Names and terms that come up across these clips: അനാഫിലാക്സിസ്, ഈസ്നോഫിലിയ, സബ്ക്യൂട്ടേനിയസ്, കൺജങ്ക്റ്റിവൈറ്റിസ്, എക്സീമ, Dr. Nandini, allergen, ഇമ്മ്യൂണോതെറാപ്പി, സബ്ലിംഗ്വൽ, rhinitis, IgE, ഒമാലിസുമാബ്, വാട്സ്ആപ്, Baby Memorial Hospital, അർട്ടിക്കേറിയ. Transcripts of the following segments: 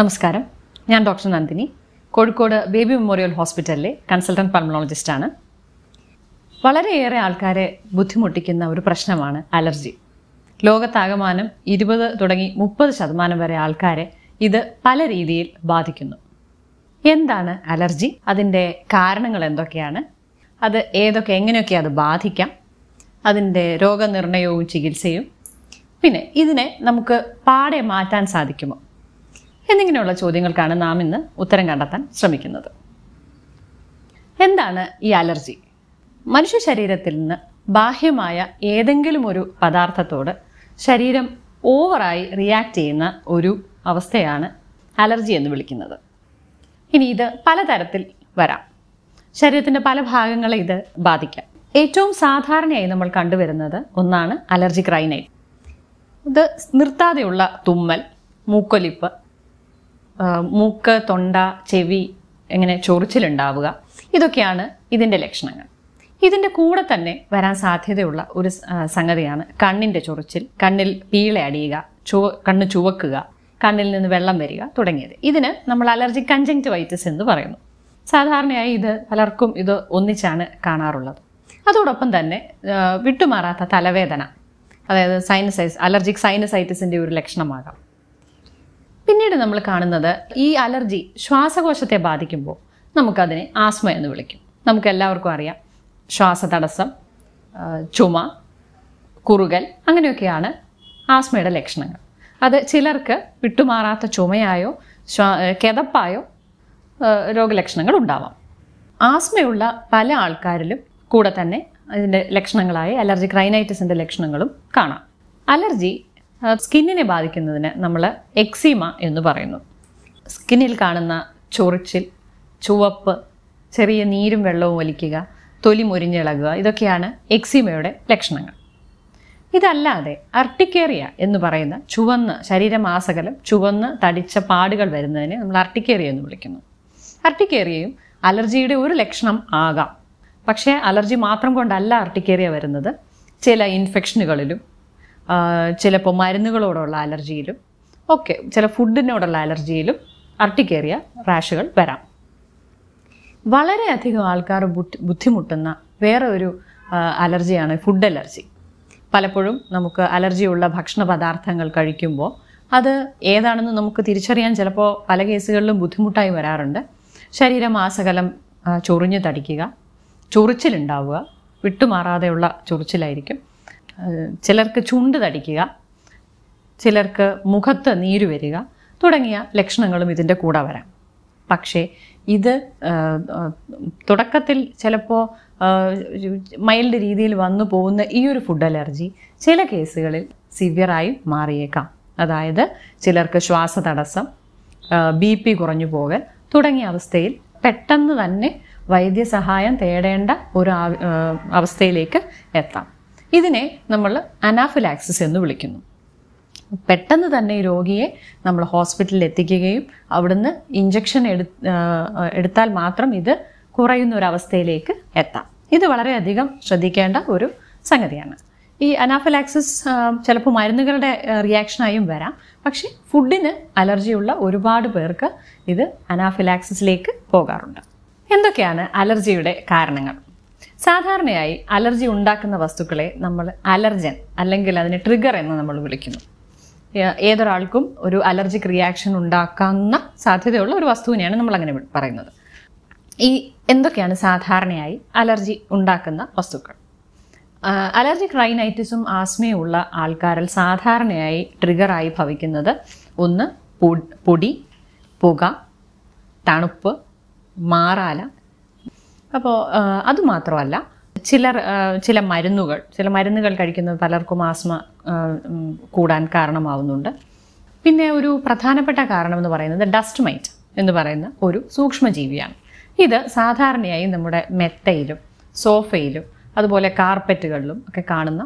Namaskaram, I am Dr. Nandini, Kozhikode Baby Memorial Hospital, Consultant Pulmonologist. വളരെയേറെ ആൾക്കാരെ ബുദ്ധിമുട്ടിക്കുന്ന ഒരു പ്രശ്നമാണ് അലർജി. ലോകത്താകമാനം 20 തുടങ്ങി 30% വരെ ആൾക്കാരെ ഇത് പല രീതിയിൽ ബാധിക്കുന്നു. എന്താണ് അലർജി? അതിന്റെ കാരണങ്ങൾ എന്തൊക്കെയാണ്? അത് ഏതൊക്കെ എങ്ങനെയൊക്കെ അത് ബാധിക്കാം? അതിന്റെ രോഗനിർണയവും ചികിത്സയും പിന്നെ ഇതിനെ നമുക്ക് പാടെ മാറ്റാൻ സാധിക്കുമോ? എന്നിങ്ങനെയുള്ള ചോദ്യങ്ങൾക്കാണ് നാം ഇന്ന് ഉത്തരം കണ്ടെത്താൻ ശ്രമിക്കുന്നത്. എന്താണ് ഈ അലർജി? മനുഷ്യ ശരീരത്തിൽ നിന്ന് ബാഹ്യമായ ഏതെങ്കിലും ഒരു പദാർത്ഥത്തോട് ശരീരം ഓവറായി റിയാക്ട് ചെയ്യുന്ന ഒരു അവസ്ഥയാണ് അലർജി എന്ന് വിളിക്കുന്നത്. ഇനി ഇത് പലതരത്തിൽ വരാം. ശരീരത്തിൻ്റെ പല ഭാഗങ്ങളെ ഇത് ബാധിക്കാം. ഏറ്റവും സാധാരണയായി നമ്മൾ കണ്ടുവരുന്നത് ഒന്നാണ് അലർജി റൈനൈറ്റ്. ഇത് നിർത്താതെയുള്ള തുമ്മൽ, മൂക്കൊലിപ്പ്, മൂക്ക്, തൊണ്ട, ചെവി എങ്ങനെ ചൊറിച്ചിലുണ്ടാവുക, ഇതൊക്കെയാണ് ഇതിൻ്റെ ലക്ഷണങ്ങൾ. ഇതിൻ്റെ കൂടെ തന്നെ വരാൻ സാധ്യതയുള്ള ഒരു സംഗതിയാണ് കണ്ണിൻ്റെ ചൊറിച്ചിൽ, കണ്ണിൽ പീള അടിയുക, കണ്ണ് ചുവക്കുക, കണ്ണിൽ നിന്ന് വെള്ളം വരിക തുടങ്ങിയത്. ഇതിന് നമ്മൾ അലർജി കൺജങ്ക്റ്റിവൈറ്റിസ് എന്ന് പറയുന്നു. സാധാരണയായി ഇത് പലർക്കും ഇത് ഒന്നിച്ചാണ് കാണാറുള്ളത്. അതോടൊപ്പം തന്നെ വിട്ടുമാറാത്ത തലവേദന, അതായത് അലർജിക് സൈനസൈറ്റിസിൻ്റെ ഒരു ലക്ഷണമാകാം. പിന്നീട് നമ്മൾ കാണുന്നത് ഈ അലർജി ശ്വാസകോശത്തെ ബാധിക്കുമ്പോൾ നമുക്കതിനെ ആസ്മ എന്ന് വിളിക്കും. നമുക്കെല്ലാവർക്കും അറിയാം, ശ്വാസതടസ്സം, ചുമ, കുറുകൽ, അങ്ങനെയൊക്കെയാണ് ആസ്മയുടെ ലക്ഷണങ്ങൾ. അത് ചിലർക്ക് വിട്ടുമാറാത്ത ചുമയായോ കിതപ്പായോ രോഗലക്ഷണങ്ങൾ ഉണ്ടാവാം. ആസ്മയുള്ള പല ആൾക്കാരിലും കൂടെ തന്നെ അതിൻ്റെ ലക്ഷണങ്ങളായ അലർജിക് റൈനൈറ്റിസിൻ്റെ ലക്ഷണങ്ങളും കാണാം. അലർജി സ്കിന്നിനെ ബാധിക്കുന്നതിന് നമ്മൾ എക്സീമ എന്ന് പറയുന്നു. സ്കിന്നിൽ കാണുന്ന ചൊറിച്ചിൽ, ചുവപ്പ്, ചെറിയ നീരും വെള്ളവും ഒലിക്കുക, തൊലി മുരിഞ്ഞിളകുക, ഇതൊക്കെയാണ് എക്സിമയുടെ ലക്ഷണങ്ങൾ. ഇതല്ലാതെ അർട്ടിക്കേറിയ എന്ന് പറയുന്ന ചുവന്ന് ശരീരമാസകലം ചുവന്ന് തടിച്ച പാടുകൾ വരുന്നതിന് നമ്മൾ അർട്ടിക്കേറിയ എന്ന് വിളിക്കുന്നു. അർട്ടിക്കേറിയയും അലർജിയുടെ ഒരു ലക്ഷണം ആകാം. പക്ഷേ അലർജി മാത്രം കൊണ്ടല്ല അർട്ടിക്കേറിയ വരുന്നത്. ചില ഇൻഫെക്ഷനുകളിലും, ചിലപ്പോൾ മരുന്നുകളോടുള്ള അലർജിയിലും ഒക്കെ, ചില ഫുഡിനോടുള്ള അലർജിയിലും അർട്ടിക്കേറിയ റാഷുകൾ വരാം. വളരെയധികം ആൾക്കാർ ബുദ്ധിമുട്ടുന്ന വേറെ ഒരു അലർജിയാണ് ഫുഡ് അലർജി. പലപ്പോഴും നമുക്ക് അലർജിയുള്ള ഭക്ഷണ പദാർത്ഥങ്ങൾ കഴിക്കുമ്പോൾ അത് ഏതാണെന്ന് നമുക്ക് തിരിച്ചറിയാൻ ചിലപ്പോൾ പല കേസുകളിലും ബുദ്ധിമുട്ടായി വരാറുണ്ട്. ശരീരമാസകലം ചൊറിഞ്ഞു തടിക്കുക, ചൊറിച്ചിലുണ്ടാവുക, വിട്ടുമാറാതെയുള്ള ചൊറിച്ചിലായിരിക്കും. ചിലർക്ക് ചുണ്ട് തടിക്കുക, ചിലർക്ക് മുഖത്ത് നീര് വരിക തുടങ്ങിയ ലക്ഷണങ്ങളും ഇതിൻ്റെ കൂടെ വരാം. പക്ഷേ ഇത് തുടക്കത്തിൽ ചിലപ്പോൾ മൈൽഡ് രീതിയിൽ വന്നു പോകുന്ന ഈ ഒരു ഫുഡ് അലർജി ചില കേസുകളിൽ സിവിയറായി മാറിയേക്കാം. അതായത് ചിലർക്ക് ശ്വാസതടസ്സം, BP കുറഞ്ഞു പോകൽ തുടങ്ങിയ അവസ്ഥയിൽ പെട്ടെന്ന് തന്നെ വൈദ്യസഹായം തേടേണ്ട ഒരു അവസ്ഥയിലേക്ക് എത്താം. ഇതിനെ നമ്മൾ അനാഫിലാക്സിസ് എന്ന് വിളിക്കുന്നു. പെട്ടെന്ന് തന്നെ രോഗിയെ നമ്മൾ ഹോസ്പിറ്റലിൽ എത്തിക്കുകയും അവിടുന്ന് ഇഞ്ചക്ഷൻ എടുത്താൽ മാത്രം ഇത് കുറയുന്ന ഒരവസ്ഥയിലേക്ക് എത്താം. ഇത് വളരെയധികം ശ്രദ്ധിക്കേണ്ട ഒരു സംഗതിയാണ്. ഈ അനാഫിലാക്സിസ് ചിലപ്പോൾ മരുന്നുകളുടെ റിയാക്ഷനായും വരാം. പക്ഷേ ഫുഡിന് അലർജിയുള്ള ഒരുപാട് പേർക്ക് ഇത് അനാഫിലാക്സിസിലേക്ക് പോകാറുണ്ട്. എന്തൊക്കെയാണ് അലർജിയുടെ കാരണങ്ങൾ? സാധാരണയായി അലർജി ഉണ്ടാക്കുന്ന വസ്തുക്കളെ നമ്മൾ അലർജൻ അല്ലെങ്കിൽ അതിനെ ട്രിഗർ എന്ന് നമ്മൾ വിളിക്കുന്നു. ഏതൊരാൾക്കും ഒരു അലർജിക് റിയാക്ഷൻ ഉണ്ടാക്കുന്ന സാധ്യതയുള്ള ഒരു വസ്തുവിനെയാണ് നമ്മൾ അങ്ങനെ പറയുന്നത്. ഈ എന്തൊക്കെയാണ് സാധാരണയായി അലർജി ഉണ്ടാക്കുന്ന വസ്തുക്കൾ? അലർജിക് റൈനൈറ്റിസും ആസ്മയും ഉള്ള ആൾക്കാരിൽ സാധാരണയായി ട്രിഗറായി ഭവിക്കുന്നത് ഒന്ന് പൊടി, പുക, തണുപ്പ്, മാറാല. അപ്പോൾ അതുമാത്രമല്ല, ചില മരുന്നുകൾ കഴിക്കുന്നത് പലർക്കും ആസ്മ കൂടാൻ കാരണമാവുന്നുണ്ട്. പിന്നെ ഒരു പ്രധാനപ്പെട്ട കാരണമെന്ന് പറയുന്നത് ഡസ്റ്റ് മൈറ്റ് എന്ന് പറയുന്ന ഒരു സൂക്ഷ്മജീവിയാണ്. ഇത് സാധാരണയായി നമ്മുടെ മെത്തയിലും സോഫയിലും അതുപോലെ കാർപ്പറ്റുകളിലും ഒക്കെ കാണുന്ന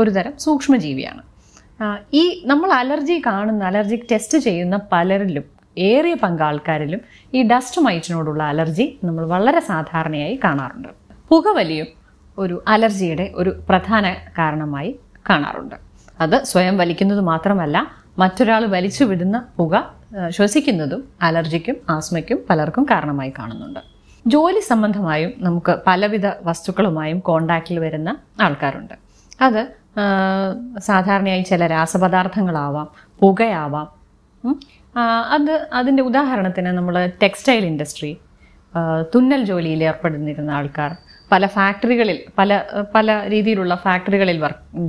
ഒരുതരം സൂക്ഷ്മജീവിയാണ്. ഈ നമ്മൾ അലർജി കാണുന്ന അലർജിക്ക് ടെസ്റ്റ് ചെയ്യുന്ന പലരിലും ഏറിയ പങ്ക് ആൾക്കാരിലും ഈ ഡസ്റ്റ് മൈറ്റിനോടുള്ള അലർജി നമ്മൾ വളരെ സാധാരണയായി കാണാറുണ്ട്. പുകവലിയും ഒരു അലർജിയുടെ ഒരു പ്രധാന കാരണമായി കാണാറുണ്ട്. അത് സ്വയം വലിക്കുന്നത് മാത്രമല്ല, മറ്റൊരാൾ വലിച്ചു വിടുന്ന പുക ശ്വസിക്കുന്നതും അലർജിക്കും ആസ്മയ്ക്കും പലർക്കും കാരണമായി കാണുന്നുണ്ട്. ജോലി സംബന്ധമായും നമുക്ക് പലവിധ വസ്തുക്കളുമായും കോണ്ടാക്റ്റിൽ വരുന്ന ആൾക്കാരുണ്ട്. അത് സാധാരണയായി ചില രാസപദാർത്ഥങ്ങളാവാം, പുകയാവാം. അതിൻ്റെ ഉദാഹരണത്തിന് നമ്മൾ ടെക്സ്റ്റൈൽ ഇൻഡസ്ട്രി, തുന്നൽ ജോലിയിൽ ഏർപ്പെടുന്നിരുന്ന ആൾക്കാർ, പല ഫാക്ടറികളിൽ പല രീതിയിലുള്ള ഫാക്ടറികളിൽ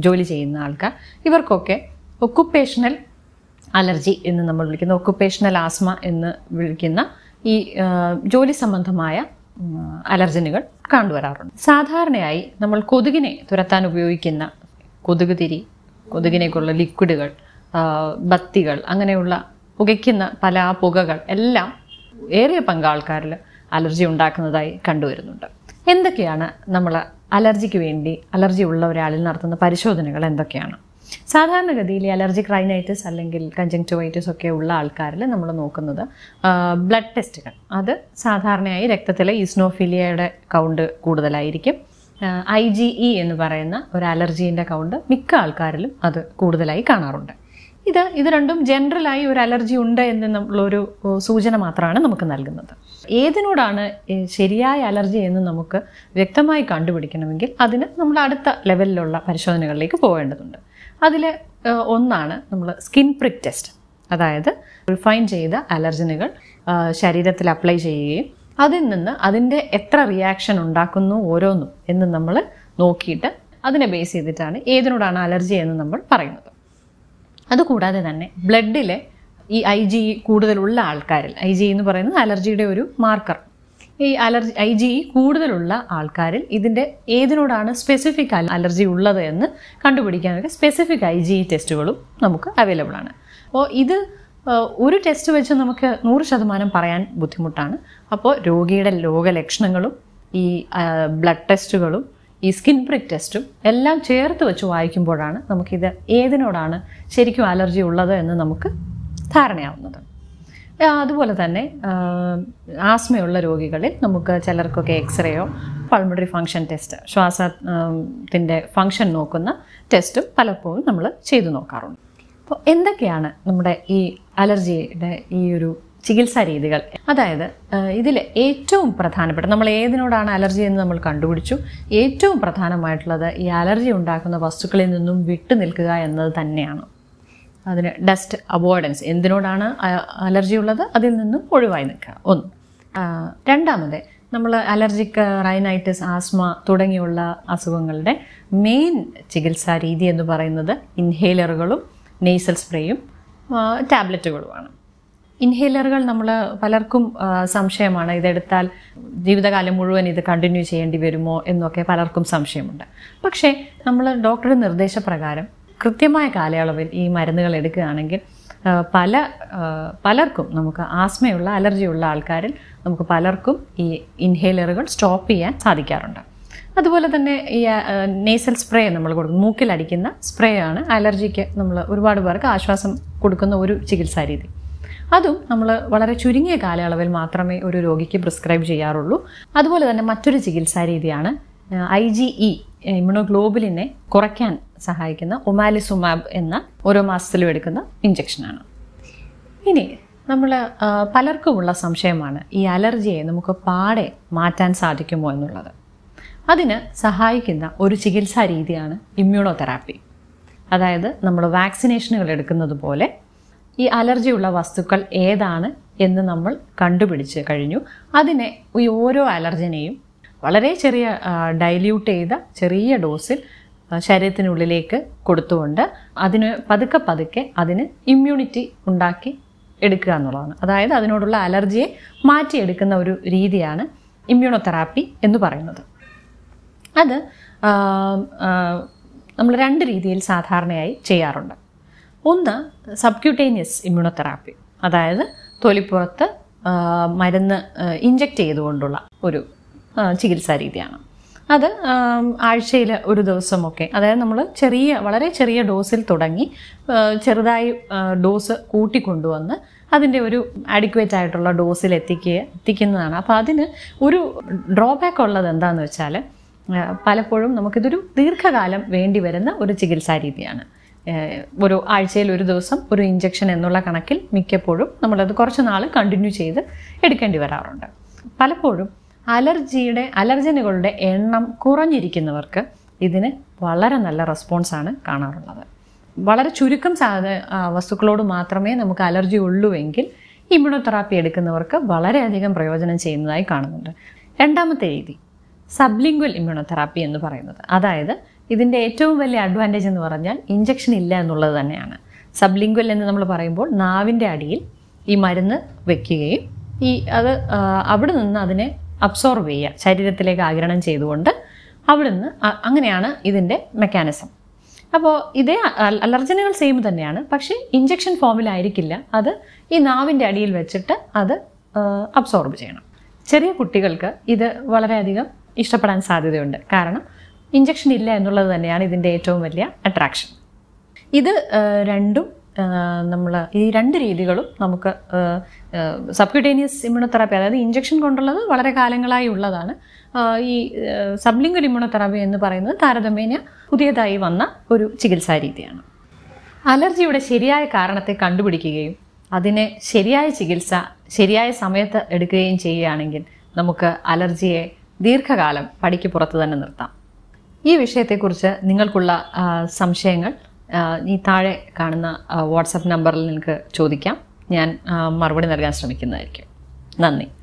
ജോലി ചെയ്യുന്ന ആൾക്കാർ, ഇവർക്കൊക്കെ ഒക്കുപ്പേഷണൽ അലർജി എന്ന് നമ്മൾ വിളിക്കുന്ന ഒക്കുപ്പേഷണൽ ആസ്മ എന്ന് വിളിക്കുന്ന ഈ ജോലി സംബന്ധമായ അലർജനുകൾ കണ്ടുവരാറുണ്ട്. സാധാരണയായി നമ്മൾ കൊതുകിനെ തുരത്താൻ ഉപയോഗിക്കുന്ന കൊതുക് തിരി, കൊതുകിനേക്കുള്ള ലിക്വിഡുകൾ, ബത്തികൾ, അങ്ങനെയുള്ള പുകയ്ക്കുന്ന പല പുകകൾ എല്ലാം ഏറിയ പങ്ക് ആൾക്കാരിൽ അലർജി ഉണ്ടാക്കുന്നതായി കണ്ടുവരുന്നുണ്ട്. എന്തൊക്കെയാണ് നമ്മൾ അലർജിക്ക് വേണ്ടി അലർജി ഉള്ള ഒരാളിൽ നടത്തുന്ന പരിശോധനകൾ? എന്തൊക്കെയാണ് സാധാരണഗതിയിൽ അലർജിക് റൈനൈറ്റിസ് അല്ലെങ്കിൽ കൺജങ്ക്റ്റിവൈറ്റിസ് ഒക്കെ ഉള്ള ആൾക്കാരിൽ നമ്മൾ നോക്കുന്നത്? ബ്ലഡ് ടെസ്റ്റുകൾ, അത് സാധാരണയായി രക്തത്തിലെ ഈസ്നോഫിലിയയുടെ കൗണ്ട് കൂടുതലായിരിക്കും. IgE എന്ന് പറയുന്ന ഒരു അലർജീൻ്റെ കൗണ്ട് മിക്ക ആൾക്കാരിലും അത് കൂടുതലായി കാണാറുണ്ട്. ഇത് രണ്ടും ജനറലായി ഒരു അലർജി ഉണ്ട് എന്ന് നമ്മളൊരു സൂചന മാത്രമാണ് നമുക്ക് നൽകുന്നത്. ഏതിനോടാണ് ശരിയായ അലർജി എന്ന് നമുക്ക് വ്യക്തമായി കണ്ടുപിടിക്കണമെങ്കിൽ അതിന് നമ്മൾ അടുത്ത ലെവലിലുള്ള പരിശോധനകളിലേക്ക് പോകേണ്ടതുണ്ട്. അതിൽ ഒന്നാണ് നമ്മൾ സ്കിൻ പ്രിക് ടെസ്റ്റ്. അതായത് റിഫൈൻ ചെയ്ത അലർജനുകൾ ശരീരത്തിൽ അപ്ലൈ ചെയ്യുകയും അതിൽ നിന്ന് അതിൻ്റെ എത്ര റിയാക്ഷൻ ഉണ്ടാക്കുന്നു ഓരോന്നും എന്ന് നമ്മൾ നോക്കിയിട്ട് അതിനെ ബേസ് ചെയ്തിട്ടാണ് ഏതിനോടാണ് അലർജി എന്ന് നമ്മൾ പറയുന്നത്. അതുകൂടാതെ തന്നെ ബ്ലഡിലെ ഈ IgE കൂടുതലുള്ള ആൾക്കാരിൽ, IgE എന്ന് പറയുന്നത് അലർജിയുടെ ഒരു മാർക്കർ, ഈ IgE കൂടുതലുള്ള ആൾക്കാരിൽ ഇതിൻ്റെ ഏതിനോടാണ് സ്പെസിഫിക് അലർജി ഉള്ളത് എന്ന് കണ്ടുപിടിക്കാനൊക്കെ സ്പെസിഫിക് IgE ടെസ്റ്റുകളും നമുക്ക് അവൈലബിൾ ആണ്. അപ്പോൾ ഇത് ഒരു ടെസ്റ്റ് വെച്ച് നമുക്ക് 100% പറയാൻ ബുദ്ധിമുട്ടാണ്. അപ്പോൾ രോഗിയുടെ രോഗലക്ഷണങ്ങളും ഈ ബ്ലഡ് ടെസ്റ്റുകളും ഈ സ്കിൻ പ്രിക് ടെസ്റ്റും എല്ലാം ചേർത്ത് വെച്ച് വായിക്കുമ്പോഴാണ് നമുക്കിത് ഏതിനോടാണ് ശരിക്കും അലർജി ഉള്ളത് എന്ന് നമുക്ക് ധാരണയാവുന്നത്. അതുപോലെ തന്നെ ആസ്മയുള്ള രോഗികളിൽ നമുക്ക് ചിലർക്കൊക്കെ എക്സ്റേയോ പൾമണറി ഫങ്ഷൻ ടെസ്റ്റ്, ശ്വാസത്തിൻ്റെ ഫങ്ഷൻ നോക്കുന്ന ടെസ്റ്റും പലപ്പോഴും നമ്മൾ ചെയ്തു നോക്കാറുണ്ട്. അപ്പോൾ എന്തൊക്കെയാണ് നമ്മുടെ ഈ അലർജിയുടെ ഈ ഒരു ചികിത്സാ രീതികൾ? അതായത് ഇതിൽ ഏറ്റവും പ്രധാനപ്പെട്ട, നമ്മൾ ഏതിനോടാണ് അലർജി എന്ന് നമ്മൾ കണ്ടുപിടിച്ചു, ഏറ്റവും പ്രധാനമായിട്ടുള്ളത് ഈ അലർജി ഉണ്ടാക്കുന്ന വസ്തുക്കളിൽ നിന്നും വിട്ടു നിൽക്കുക എന്നത് തന്നെയാണ്. അതിന് ഡസ്റ്റ് അവോയ്ഡൻസ്, എന്തിനോടാണ് അലർജി ഉള്ളത് അതിൽ നിന്നും ഒഴിവായി നിൽക്കുക, ഒന്ന്. രണ്ടാമത്, നമ്മൾ അലർജിക് റൈനൈറ്റിസ്, ആസ്മ തുടങ്ങിയുള്ള അസുഖങ്ങളുടെ മെയിൻ ചികിത്സാ രീതി എന്ന് പറയുന്നത് ഇൻഹേലറുകളും നെയ്സൽ സ്പ്രേയും ടാബ്ലറ്റുകളുമാണ്. ഇൻഹേലറുകൾ നമ്മൾ പലർക്കും സംശയമാണ്, ഇതെടുത്താൽ ജീവിതകാലം മുഴുവൻ ഇത് കണ്ടിന്യൂ ചെയ്യേണ്ടി വരുമോ എന്നൊക്കെ പലർക്കും സംശയമുണ്ട്. പക്ഷേ നമ്മൾ ഡോക്ടറുടെ നിർദ്ദേശപ്രകാരം കൃത്യമായ കാലയളവിൽ ഈ മരുന്നുകൾ എടുക്കുകയാണെങ്കിൽ പലർക്കും നമുക്ക് ആസ്മയുള്ള അലർജിയുള്ള ആൾക്കാരിൽ നമുക്ക് പലർക്കും ഈ ഇൻഹേലറുകൾ സ്റ്റോപ്പ് ചെയ്യാൻ സാധിക്കാറുണ്ട്. അതുപോലെ തന്നെ ഈ നെയ്സൽ സ്പ്രേ നമ്മൾ കൊടുക്കും, മൂക്കിലടിക്കുന്ന സ്പ്രേ ആണ് അലർജിക്ക് നമ്മൾ ഒരുപാട് പേർക്ക് ആശ്വാസം കൊടുക്കുന്ന ഒരു ചികിത്സാ രീതി. അതും നമ്മൾ വളരെ ചുരുങ്ങിയ കാലയളവിൽ മാത്രമേ ഒരു രോഗിക്ക് പ്രിസ്ക്രൈബ് ചെയ്യാറുള്ളൂ. അതുപോലെ തന്നെ മറ്റൊരു ചികിത്സാ രീതിയാണ് IgE, ഇമ്മ്യൂണോഗ്ലോബുലിനെ കുറയ്ക്കാൻ സഹായിക്കുന്ന ഒമാലിസുമാബ് എന്ന ഓരോ മാസത്തിലും എടുക്കുന്ന ഇഞ്ചക്ഷനാണ്. ഇനി നമ്മൾ പലർക്കുമുള്ള സംശയമാണ് ഈ അലർജിയെ നമുക്ക് പാടെ മാറ്റാൻ സാധിക്കുമോ എന്നുള്ളത്. അതിന് സഹായിക്കുന്ന ഒരു ചികിത്സാ രീതിയാണ് ഇമ്മ്യൂണോതെറാപ്പി. അതായത് നമ്മൾ വാക്സിനേഷനുകൾ എടുക്കുന്നത് പോലെ ഈ അലർജിയുള്ള വസ്തുക്കൾ ഏതാണ് എന്ന് നമ്മൾ കണ്ടുപിടിച്ച് കഴിഞ്ഞു. അതിനെ ഈ ഓരോ അലർജനെയും വളരെ ചെറിയ ഡൈല്യൂട്ട് ചെയ്ത ചെറിയ ഡോസിൽ ശരീരത്തിനുള്ളിലേക്ക് കൊടുത്തുകൊണ്ട് അതിന് പതുക്കെ പതുക്കെ അതിന് ഇമ്മ്യൂണിറ്റി ഉണ്ടാക്കി എടുക്കുക എന്നുള്ളതാണ്. അതായത് അതിനോടുള്ള അലർജിയെ മാറ്റിയെടുക്കുന്ന ഒരു രീതിയാണ് ഇമ്മ്യൂണോതെറാപ്പി എന്ന് പറയുന്നത്. അത് നമ്മൾ രണ്ട് രീതിയിൽ സാധാരണയായി ചെയ്യാറുണ്ട്. ഒന്ന്, സബ്ക്യൂട്ടേനിയസ് ഇമ്മ്യൂണോതെറാപ്പി, അതായത് തൊലിപ്പുറത്ത് മരുന്ന് ഇഞ്ചെക്റ്റ് ചെയ്തുകൊണ്ടുള്ള ഒരു ചികിത്സാ രീതിയാണ്. അത് ആഴ്ചയിൽ ഒരു ദിവസമൊക്കെ, അതായത് നമ്മൾ വളരെ ചെറിയ ഡോസിൽ തുടങ്ങി ചെറുതായി ഡോസ് കൂട്ടിക്കൊണ്ടുവന്ന് അതിൻ്റെ ഒരു അഡിക്വേറ്റ് ആയിട്ടുള്ള ഡോസിൽ എത്തിക്കുന്നതാണ്. അപ്പോൾ അതിന് ഒരു ഡ്രോബാക്ക് ഉള്ളത് എന്താണെന്ന് വെച്ചാൽ, പലപ്പോഴും നമുക്കിതൊരു ദീർഘകാലം വേണ്ടി വരുന്ന ഒരു ചികിത്സാ രീതിയാണ്. ഒരു ആഴ്ചയിൽ ഒരു ദിവസം ഒരു ഇഞ്ചക്ഷൻ എന്നുള്ള കണക്കിൽ മിക്കപ്പോഴും നമ്മൾ അത് കുറച്ച് നാൾ കണ്ടിന്യൂ ചെയ്ത് എടുക്കേണ്ടി വരാറുണ്ട്. പലപ്പോഴും അലർജനുകളുടെ എണ്ണം കുറഞ്ഞിരിക്കുന്നവർക്ക് ഇതിന് വളരെ നല്ല റെസ്പോൺസാണ് കാണാറുള്ളത്. വളരെ ചുരുക്കം വസ്തുക്കളോട് മാത്രമേ നമുക്ക് അലർജി ഉള്ളൂവെങ്കിൽ ഇമ്മ്യൂണോതെറാപ്പി എടുക്കുന്നവർക്ക് വളരെയധികം പ്രയോജനം ചെയ്യുന്നതായി കാണുന്നുണ്ട്. രണ്ടാമത്തെ രീതി സബ്ലിംഗ്വൽ ഇമ്മ്യൂണോതെറാപ്പി എന്ന് പറയുന്നത്, അതായത് ഇതിൻ്റെ ഏറ്റവും വലിയ അഡ്വാൻറ്റേജ് എന്ന് പറഞ്ഞാൽ ഇഞ്ചക്ഷൻ ഇല്ല എന്നുള്ളത് തന്നെയാണ്. സബ്ലിംഗ്വൽ എന്ന് നമ്മൾ പറയുമ്പോൾ നാവിൻ്റെ അടിയിൽ ഈ മരുന്ന് വയ്ക്കുകയും അത് അവിടെ നിന്ന് അതിനെ അബ്സോർബ് ചെയ്യുക, ശരീരത്തിലേക്ക് ആഗിരണം ചെയ്തുകൊണ്ട് അവിടുന്ന്, അങ്ങനെയാണ് ഇതിൻ്റെ മെക്കാനിസം. അപ്പോൾ ഇതേ അലർജനുകൾ സെയിം തന്നെയാണ്, പക്ഷേ ഇഞ്ചക്ഷൻ ഫോമിലായിരിക്കില്ല, അത് ഈ നാവിൻ്റെ അടിയിൽ വെച്ചിട്ട് അത് അബ്സോർബ് ചെയ്യണം. ചെറിയ കുട്ടികൾക്ക് ഇത് വളരെയധികം ഇഷ്ടപ്പെടാൻ സാധ്യതയുണ്ട്, കാരണം ഇഞ്ചക്ഷൻ ഇല്ല എന്നുള്ളത് തന്നെയാണ് ഇതിൻ്റെ ഏറ്റവും വലിയ അട്രാക്ഷൻ. ഇത് രണ്ടും നമ്മൾ ഈ രണ്ട് രീതികളും നമുക്ക് സബ്ക്യൂട്ടേനിയസ് ഇമ്മ്യൂണോതെറാപ്പി, അതായത് ഇഞ്ചക്ഷൻ കൊണ്ടുള്ളത് വളരെ കാലങ്ങളായി ഉള്ളതാണ്. ഈ സബ്ലിംഗ്വൽ ഇമ്മ്യൂണോതെറാപ്പി എന്ന് പറയുന്നത് താരതമ്യേന പുതിയതായി വന്ന ഒരു ചികിത്സാ രീതിയാണ്. അലർജിയുടെ ശരിയായ കാരണത്തെ കണ്ടുപിടിക്കുകയും അതിനെ ശരിയായ ചികിത്സ ശരിയായ സമയത്ത് എടുക്കുകയും ചെയ്യുകയാണെങ്കിൽ നമുക്ക് അലർജിയെ ദീർഘകാലം പടിക്ക് പുറത്ത് തന്നെ നിർത്താം. ഈ വിഷയത്തെക്കുറിച്ച് നിങ്ങൾക്കുള്ള സംശയങ്ങൾ ഈ താഴെ കാണുന്ന വാട്സപ്പ് നമ്പറിൽ നിങ്ങൾക്ക് ചോദിക്കാം. ഞാൻ മറുപടി നൽകാൻ ശ്രമിക്കുന്നതായിരിക്കും. നന്ദി.